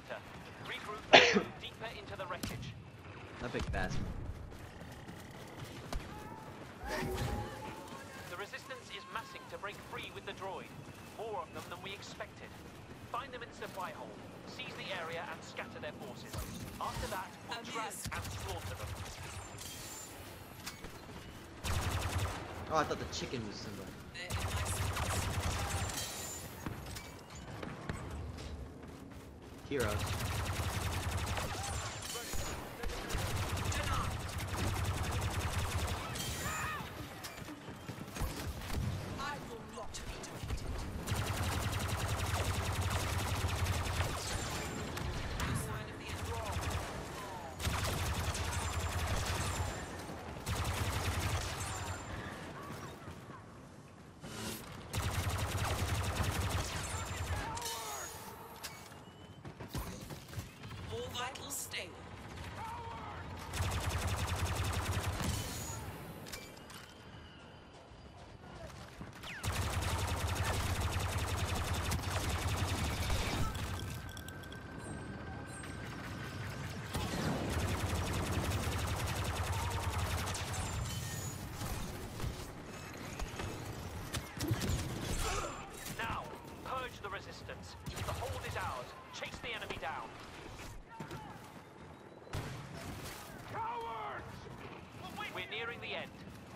fighter. Regroup deeper into the wreckage. A big bastard. The resistance is massing to break free with the droid. More of them than we expected. Find them in supply hole, seize the area and scatter their forces. After that, we'll track and slaughter them. Oh, I thought the chicken was somebody. Heroes.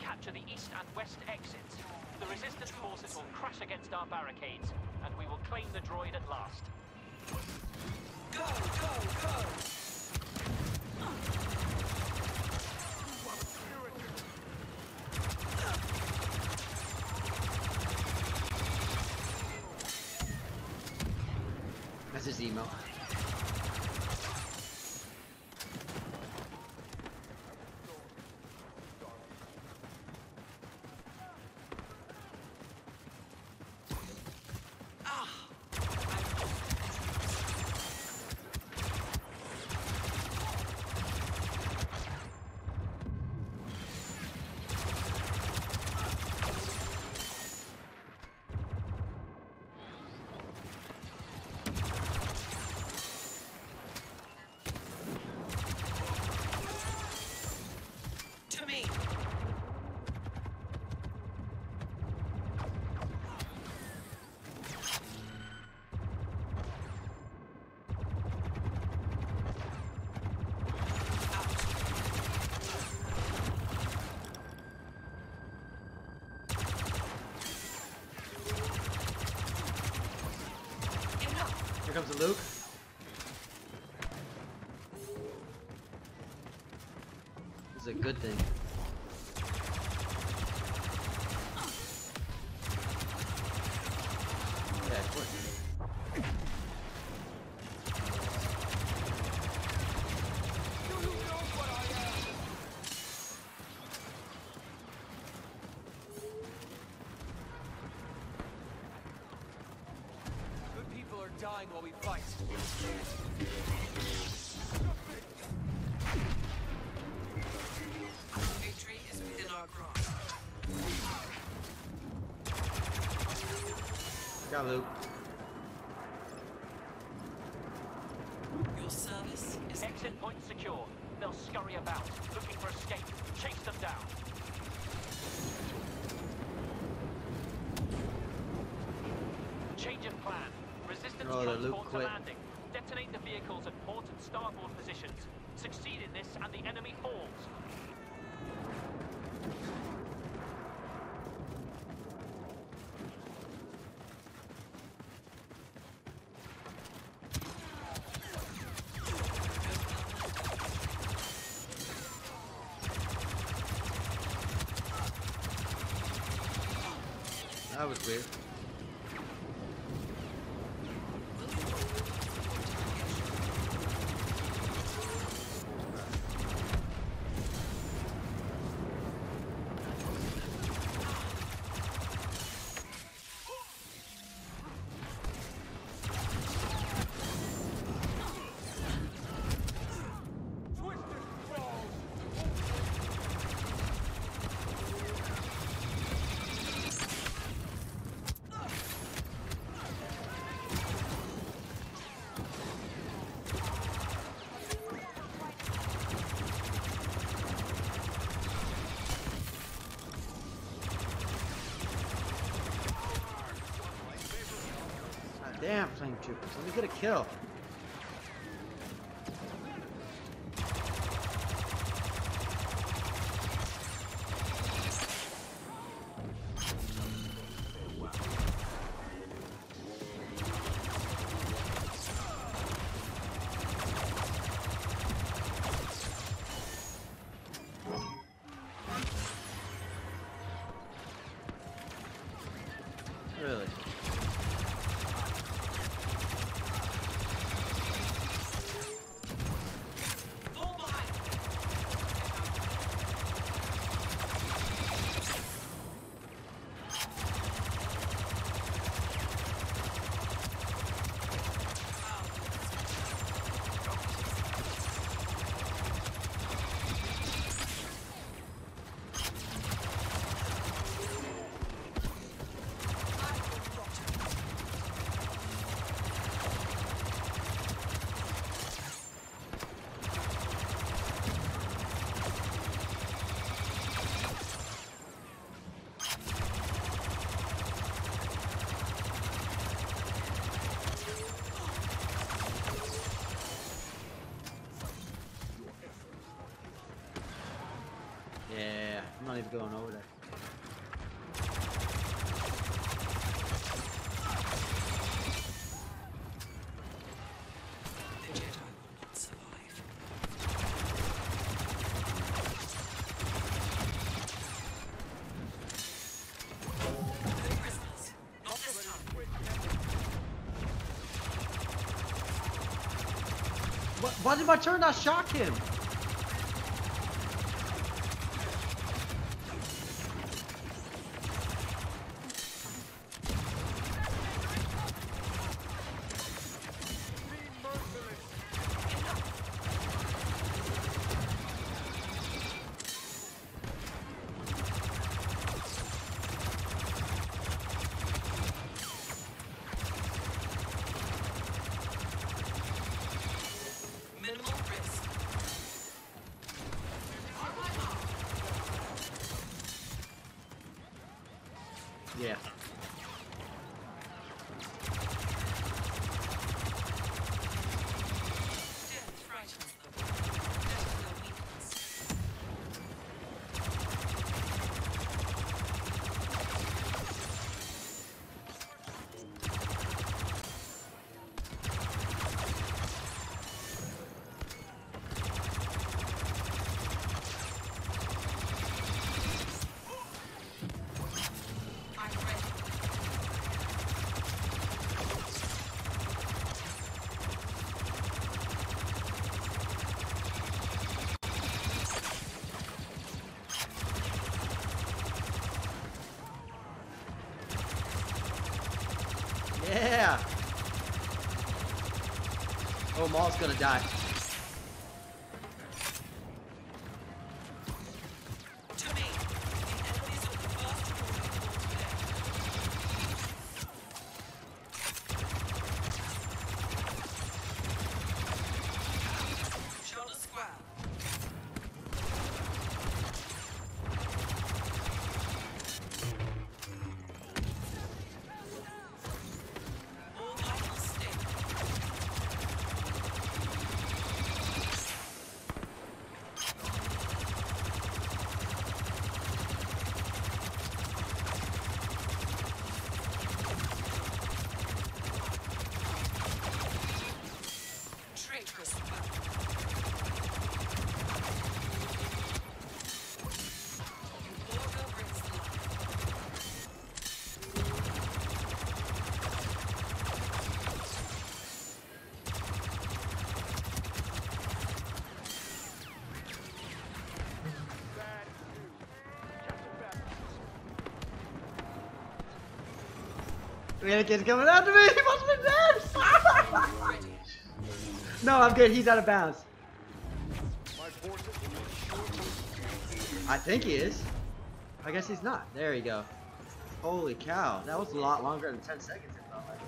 Capture the east and west exits. The resistance forces will crash against our barricades, and we will claim the droid at last. Go, go, go! That's his emo. Here comes Luke. This is a good thing. Yeah, of course. Dying while we fight. Victory is within our grasp. Got Luke. Your service is exit point secure. They'll scurry about, looking for escape. Chase them down. Change of plan. Resistance transport to landing. Detonate the vehicles at port and starboard positions. Succeed in this and the enemy falls. That was weird. Damn, flame troopers. Let me get a kill. Really? Yeah, I'm not even going over there. Why did my turn not shock him? Yeah. Yeah! Oh, Maul's gonna die. Anakin's coming after me! He must be dead! No, I'm good. He's out of bounds. I think he is. I guess he's not. There you go. Holy cow. That was a lot longer than 10 seconds. It felt like.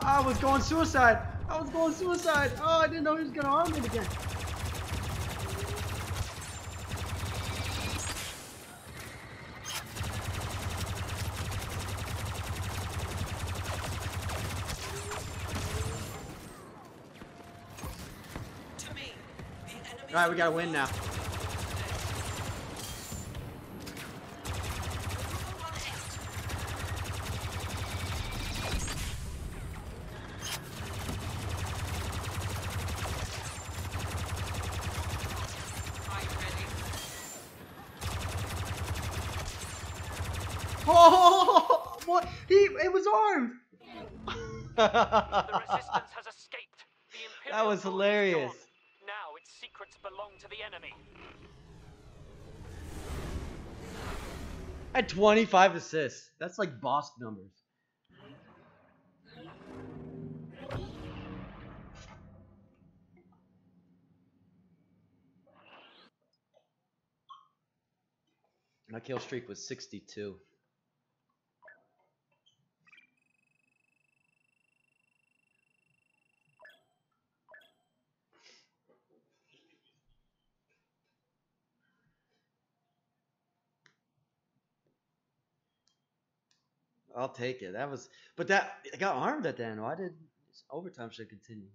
I was going suicide. I I was going suicide. Oh, I didn't know he was gonna arm it again. All right, we gotta win now. Oh, what? It was armed. The resistance has escaped. The Imperial that was hilarious. Now its secrets belong to the enemy. At 25 assists, that's like boss numbers. My kill streak was 62. I'll take it. That was, but that it got armed at the end. Why did overtime should continue?